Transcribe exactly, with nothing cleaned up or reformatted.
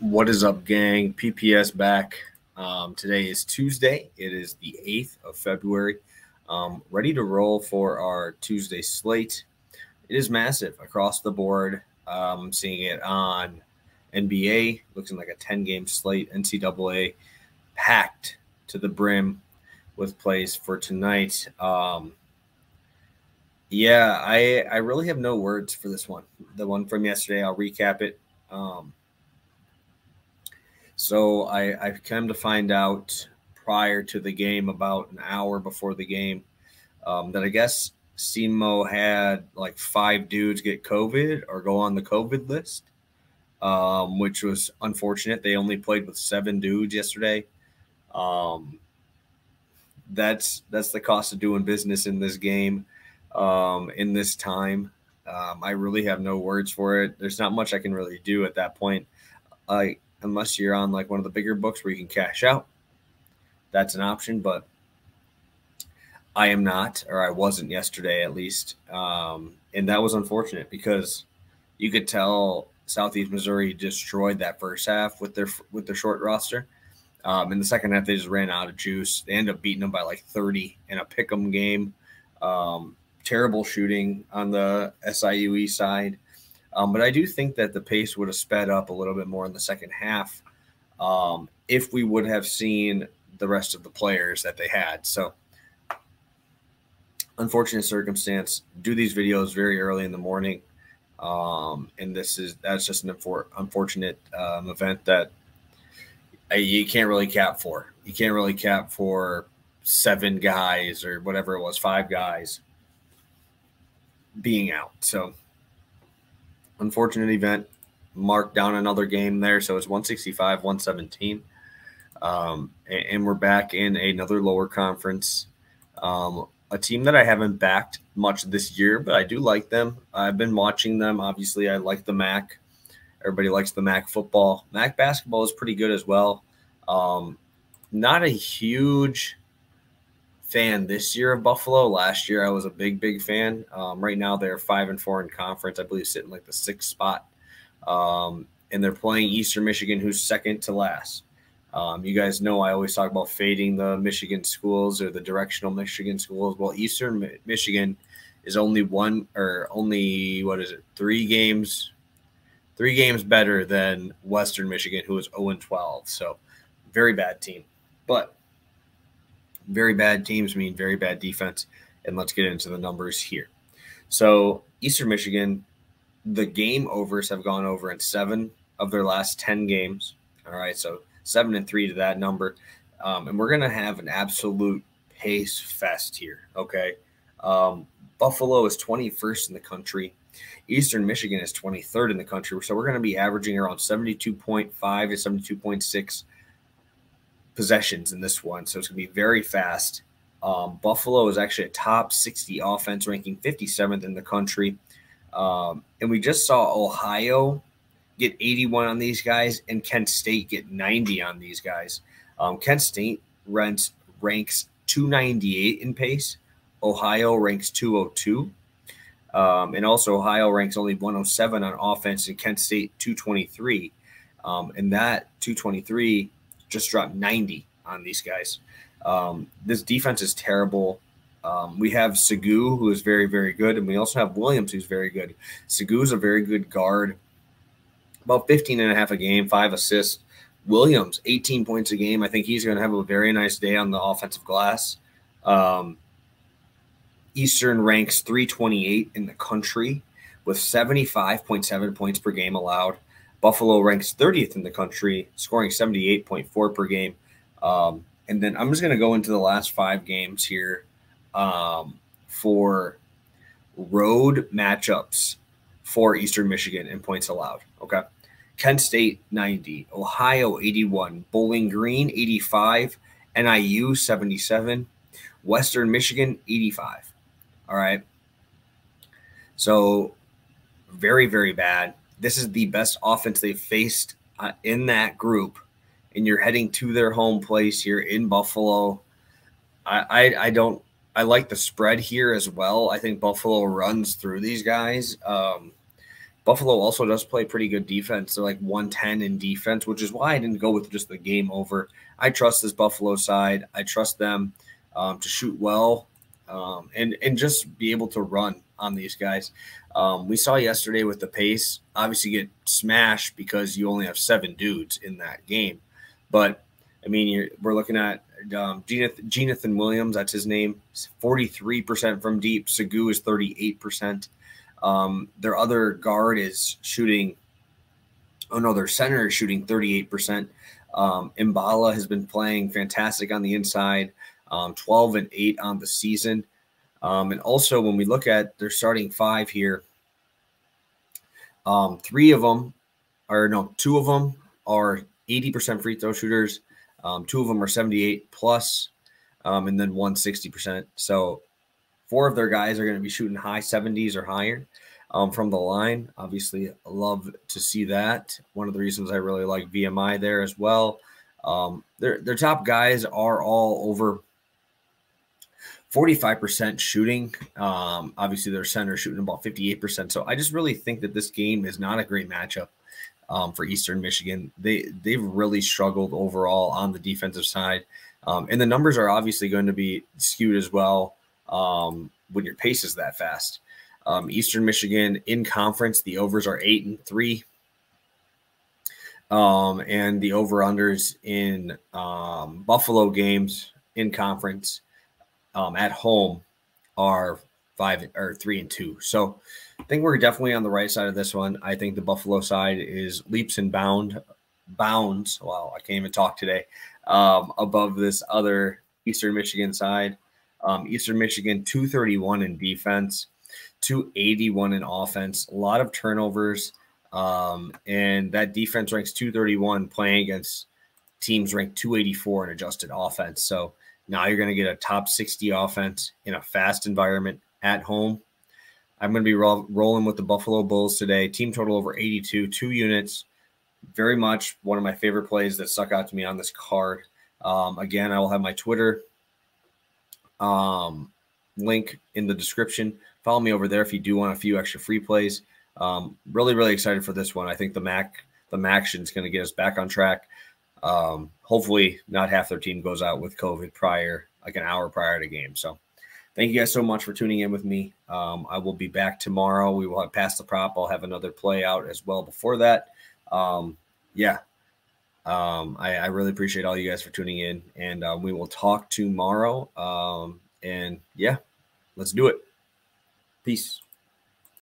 What is up, gang? P P S back. Um, today is Tuesday. It is the eighth of February. Um, ready to roll for our Tuesday slate. It is massive across the board. I'm um, seeing it on N B A. Looks like a ten-game slate. N C double A packed to the brim with plays for tonight. Um, yeah, I, I really have no words for this one. The one from yesterday, I'll recap it. Um, So I, I've come to find out prior to the game, about an hour before the game, um, that I guess SEMO had like five dudes get COVID or go on the COVID list, um, which was unfortunate. They only played with seven dudes yesterday. Um, that's that's the cost of doing business in this game, um, in this time. Um, I really have no words for it. There's not much I can really do at that point. I. Unless you're on like one of the bigger books where you can cash out. That's an option, but I am not, or I wasn't yesterday at least. Um, and that was unfortunate because you could tell Southeast Missouri destroyed that first half with their with their short roster. Um, in the second half, they just ran out of juice. They ended up beating them by like thirty in a pick'em game. Um, terrible shooting on the S I U E side. Um, but I do think that the pace would have sped up a little bit more in the second half um, if we would have seen the rest of the players that they had. So, unfortunate circumstance. Do these videos very early in the morning, um, and this is that's just an infor unfortunate um, event that I, you can't really cap for. You can't really cap for seven guys or whatever it was, five guys being out. So. Unfortunate event, marked down another game there. So it's one sixty-five, one seventeen. Um, and, and we're back in another lower conference. Um, a team that I haven't backed much this year, but I do like them. I've been watching them. Obviously, I like the M A A C. Everybody likes the M A A C football. M A A C basketball is pretty good as well. Um, not a huge fan this year of Buffalo. Last year I was a big, big fan. Um, right now they're five and four in conference, I believe, sitting like the sixth spot. Um, and they're playing Eastern Michigan, who's second to last. Um, you guys know I always talk about fading the Michigan schools or the directional Michigan schools. Well, Eastern Mi- Michigan is only one or only what is it? Three games, three games better than Western Michigan, who is oh and twelve. So very bad team, but very bad teams mean very bad defense, and let's get into the numbers here. So Eastern Michigan, the game overs have gone over in seven of their last ten games. All right, so seven and three to that number, um, and we're going to have an absolute pace fest here, okay? Um, Buffalo is twenty-first in the country. Eastern Michigan is twenty-third in the country, so we're going to be averaging around seventy-two point five to seventy-two point six possessions in this one, so it's going to be very fast. Um, Buffalo is actually a top sixty offense, ranking fifty-seventh in the country. Um, and we just saw Ohio get eighty-one on these guys and Kent State get ninety on these guys. Um, Kent State ranks, ranks two ninety-eight in pace. Ohio ranks two oh two. Um, and also Ohio ranks only one oh seven on offense and Kent State two twenty-three. Um, and that two twenty-three just dropped ninety on these guys. Um, this defense is terrible. Um, we have Sagu, who is very, very good, and we also have Williams, who's very good. Sagu is a very good guard, about fifteen and a half a game, five assists. Williams, eighteen points a game. I think he's going to have a very nice day on the offensive glass. Um, Eastern ranks three twenty-eight in the country with seventy-five point seven points per game allowed. Buffalo ranks thirtieth in the country, scoring seventy-eight point four per game. Um, and then I'm just going to go into the last five games here um, for road matchups for Eastern Michigan and points allowed. Okay. Kent State, ninety. Ohio, eighty-one. Bowling Green, eighty-five. N I U, seventy-seven. Western Michigan, eighty-five. All right. So very, very bad. This is the best offense they've faced uh, in that group, and you're heading to their home place here in Buffalo. I, I I don't I like the spread here as well. I think Buffalo runs through these guys. Um, Buffalo also does play pretty good defense. They're like one ten in defense, which is why I didn't go with just the game over. I trust this Buffalo side. I trust them um, to shoot well um, and, and just be able to run on these guys. Um, we saw yesterday with the pace, obviously get smashed because you only have seven dudes in that game. But, I mean, you're, we're looking at um, Jenathan Williams, that's his name, forty-three percent from deep. Sagu is thirty-eight percent. Um, their other guard is shooting – oh, no, their center is shooting thirty-eight percent. Um, Mbala has been playing fantastic on the inside, um, twelve and eight on the season. Um, and also when we look at their starting five here, um, three of them – or no, two of them are eighty percent free throw shooters. Um, two of them are seventy-eight plus um, and then one sixty percent. So four of their guys are going to be shooting high seventies or higher um, from the line. Obviously, love to see that. One of the reasons I really like V M I there as well. Um, their, their top guys are all over forty-five percent shooting. Um, obviously, their center shooting about fifty-eight percent. So I just really think that this game is not a great matchup um, for Eastern Michigan. They, they've really struggled overall on the defensive side. Um, and the numbers are obviously going to be skewed as well. Um, when your pace is that fast, um, Eastern Michigan in conference, the overs are eight and three. Um, and the over unders in, um, Buffalo games in conference, um, at home are five or three and two. So I think we're definitely on the right side of this one. I think the Buffalo side is leaps and bound bounds. Wow. I can't even talk today, um, above this other Eastern Michigan side. Um, Eastern Michigan, two thirty-one in defense, two eighty-one in offense, a lot of turnovers. Um, and that defense ranks two thirty-one playing against teams ranked two eighty-four in adjusted offense. So now you're going to get a top sixty offense in a fast environment at home. I'm going to be ro rolling with the Buffalo Bulls today. Team total over eighty-two, two units. Very much one of my favorite plays that stuck out to me on this card. Um, again, I will have my Twitter um link in the description. Follow me over there if you do want a few extra free plays. Um really really excited for this one. I think the M A A C the M A A C is going to get us back on track. Um hopefully not half their team goes out with COVID prior, like an hour prior to game. So thank you guys so much for tuning in with me. um I will be back tomorrow. We will have Pass the Prop. I'll have another play out as well before that. um yeah Um, I, I really appreciate all you guys for tuning in, and uh, we will talk tomorrow. Um, and yeah, let's do it. Peace.